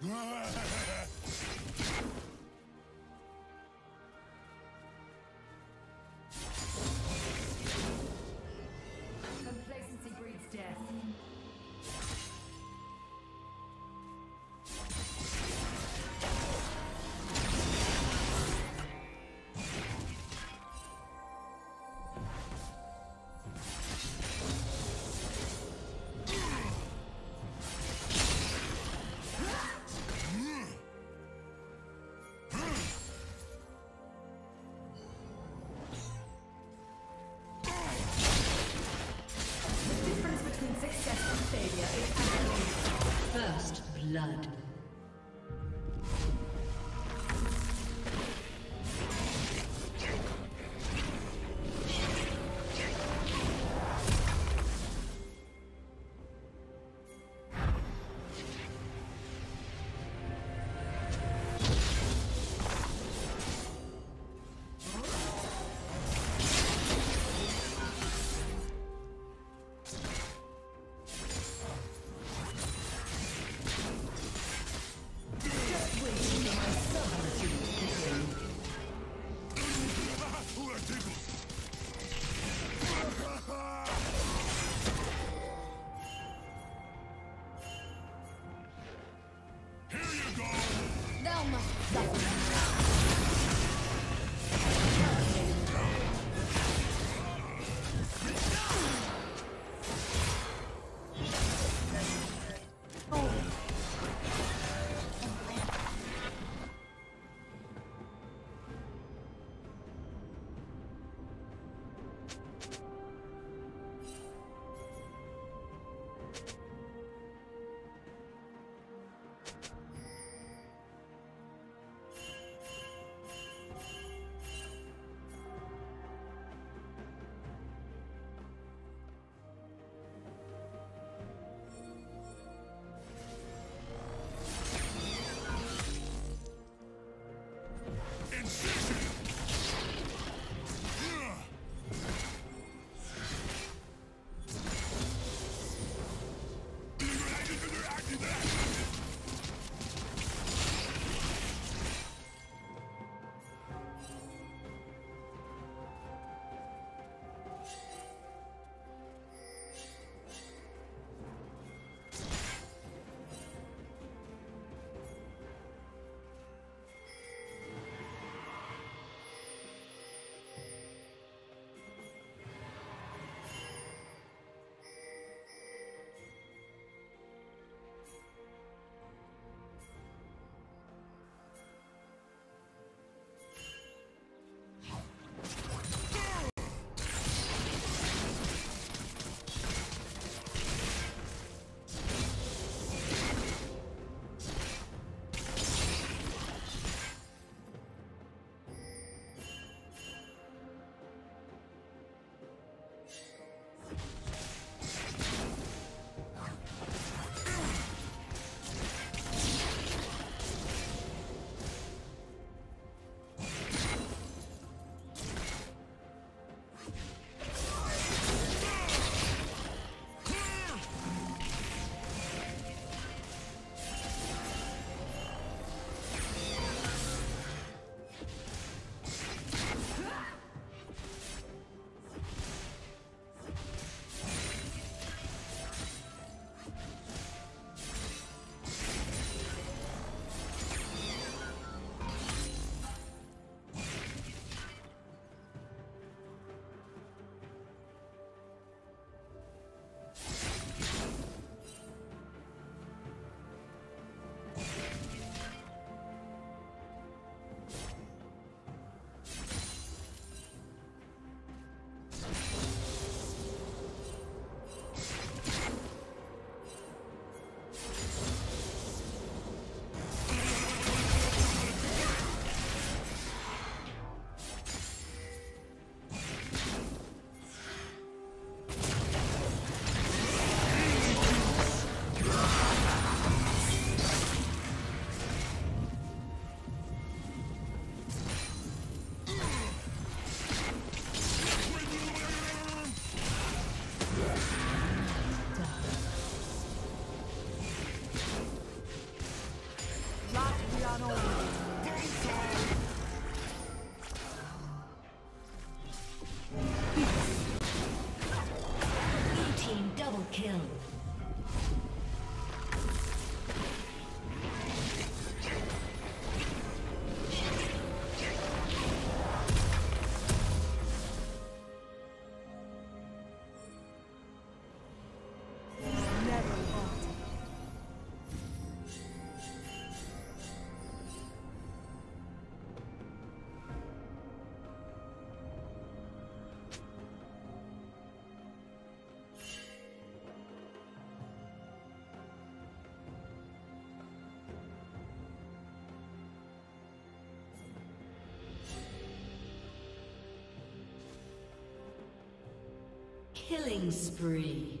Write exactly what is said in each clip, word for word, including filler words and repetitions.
Complacency breeds death. Blood. Killing spree.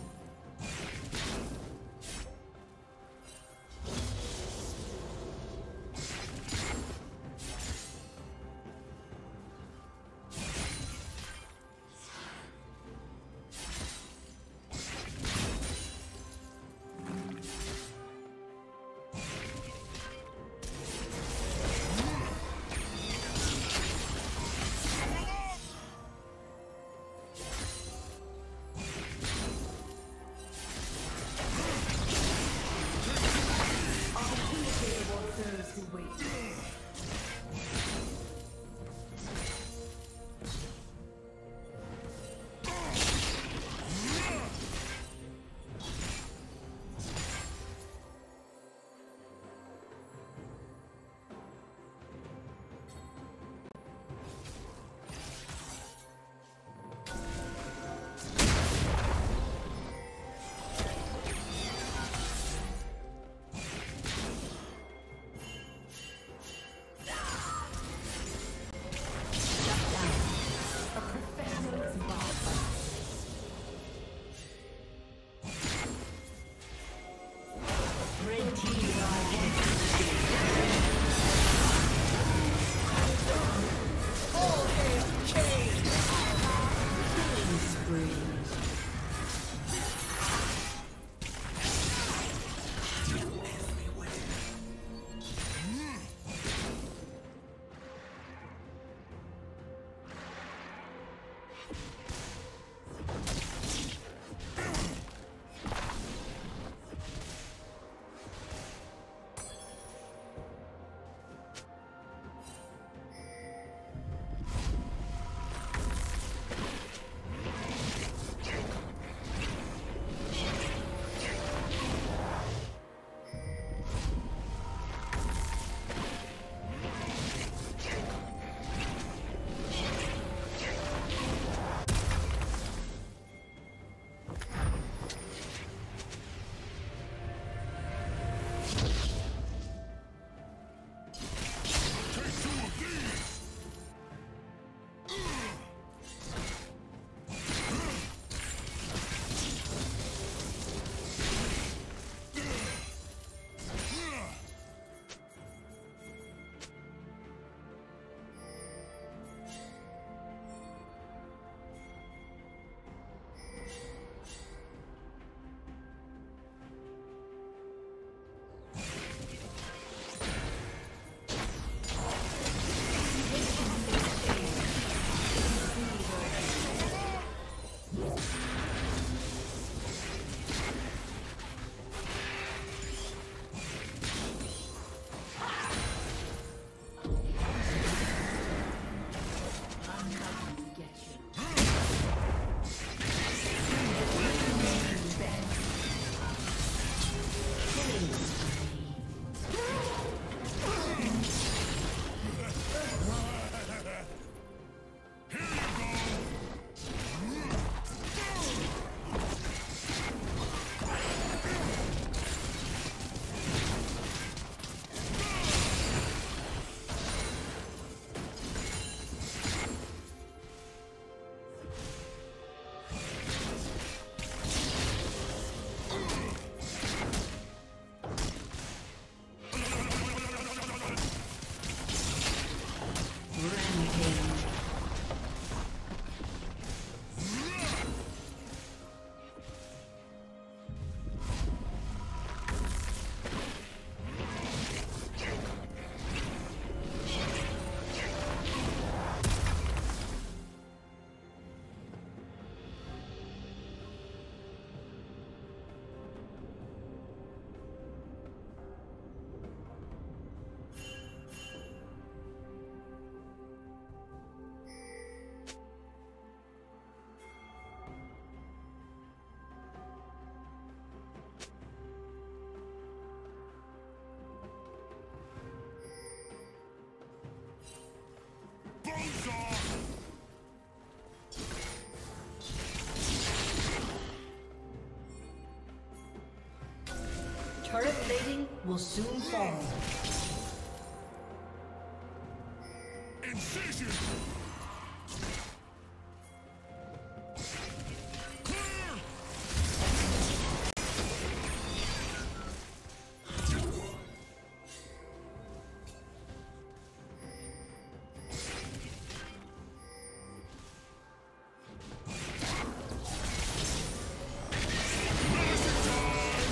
plating will soon fall. Incision! The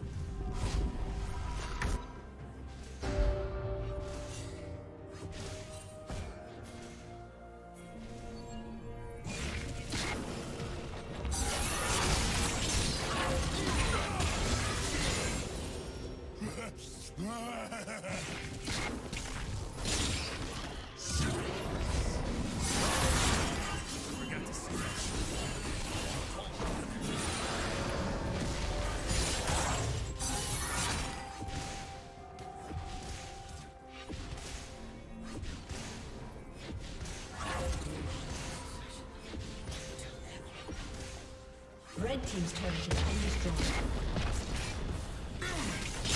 Red team's turret has been destroyed. Here you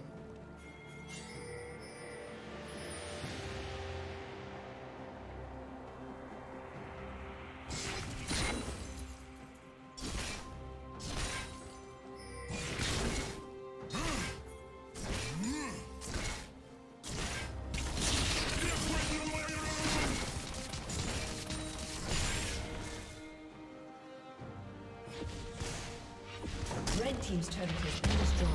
Team's turret has been destroyed.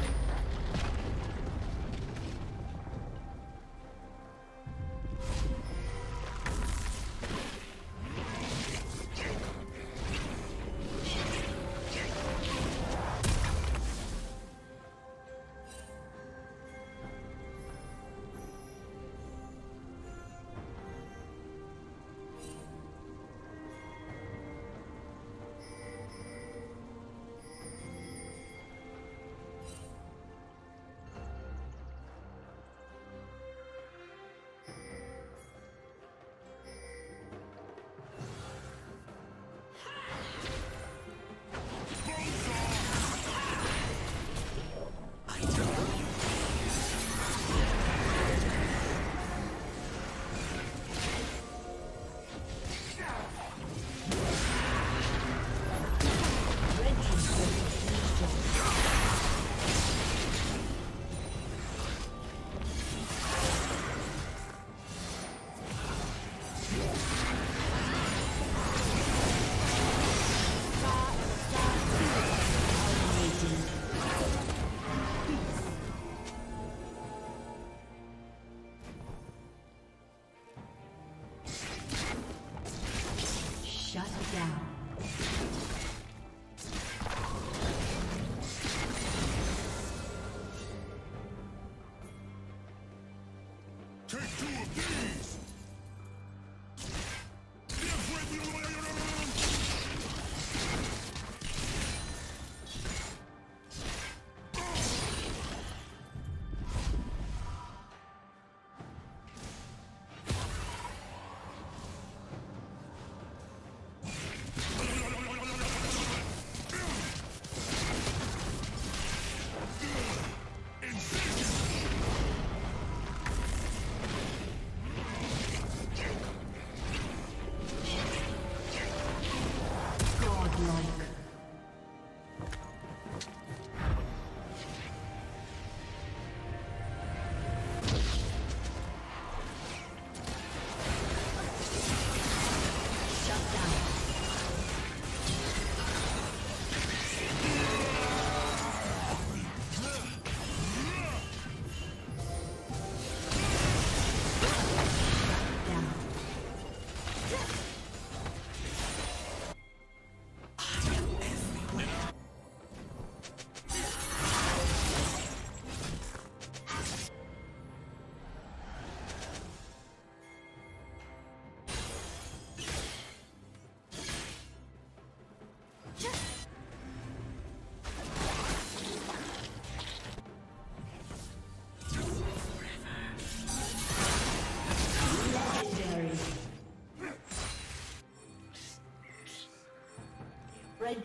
Red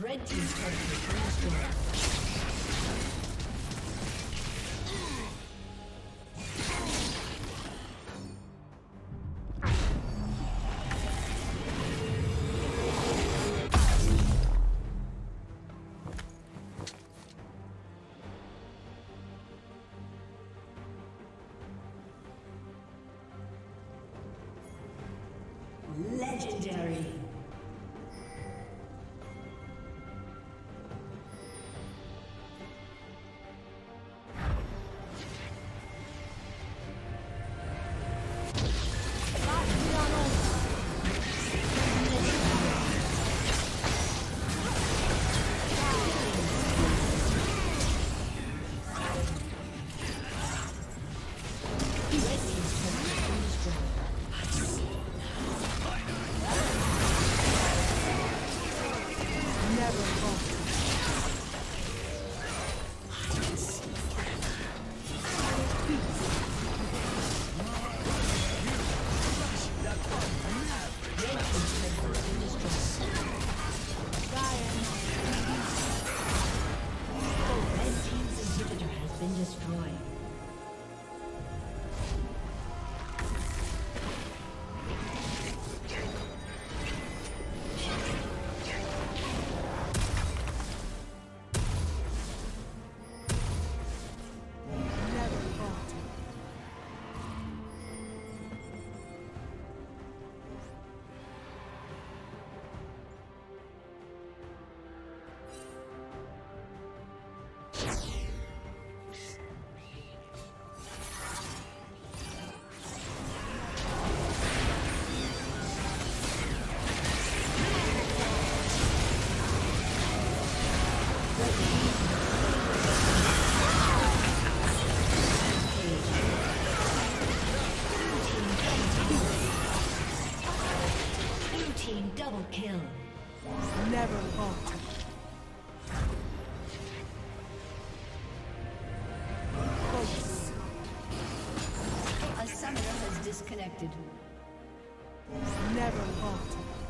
Red team's turret has been destroyed. Red team's turret has been destroyed. kill. Never falter. Focus. A summoner has disconnected. Never falter.